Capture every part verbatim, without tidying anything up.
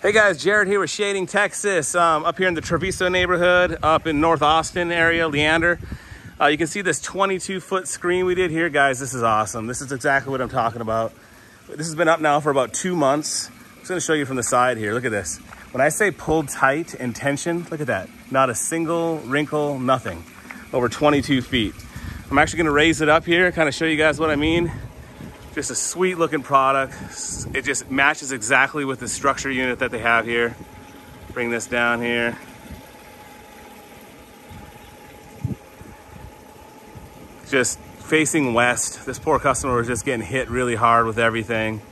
Hey guys, Jared here with Shading Texas, um, up here in the Treviso neighborhood, up in North Austin area, Leander. Uh, you can see this twenty-two foot screen we did here, guys. This is awesome. This is exactly what I'm talking about. This has been up now for about two months. I'm just gonna show you from the side here. Look at this. When I say pulled tight and tensioned, look at that. Not a single wrinkle, nothing. Over twenty-two feet. I'm actually gonna raise it up here, kind of show you guys what I mean. Just a sweet looking product. It just matches exactly with the structure unit that they have here. Bring this down here. Just facing west. This poor customer was just getting hit really hard with everything.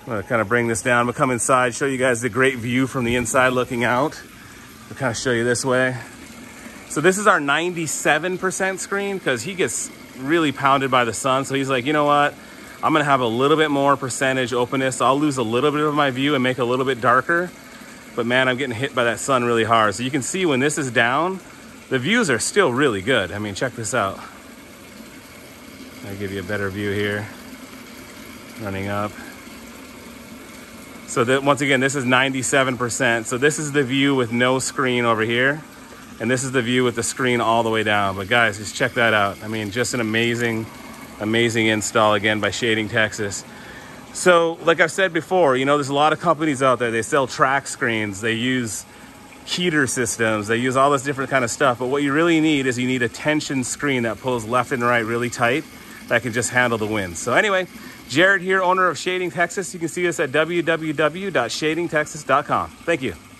I'm gonna kind of bring this down. We'll come inside, show you guys the great view from the inside looking out. We'll kind of show you this way. So this is our ninety-seven percent screen because he gets really pounded by the sun. So he's like, you know what? I'm gonna have a little bit more percentage openness. So I'll lose a little bit of my view and make a little bit darker. But man, I'm getting hit by that sun really hard. So you can see when this is down, the views are still really good. I mean, check this out. I'll give you a better view here. Running up. So that, once again, this is ninety-seven percent. So this is the view with no screen over here. And this is the view with the screen all the way down. But guys, just check that out. I mean, just an amazing, amazing install again by Shading Texas. So like I've said before, you know, there's a lot of companies out there. They sell track screens. They use heater systems. They use all this different kind of stuff. But what you really need is you need a tension screen that pulls left and right really tight that can just handle the wind. So anyway, Jared here, owner of Shading Texas. You can see us at w w w dot shading texas dot com. Thank you.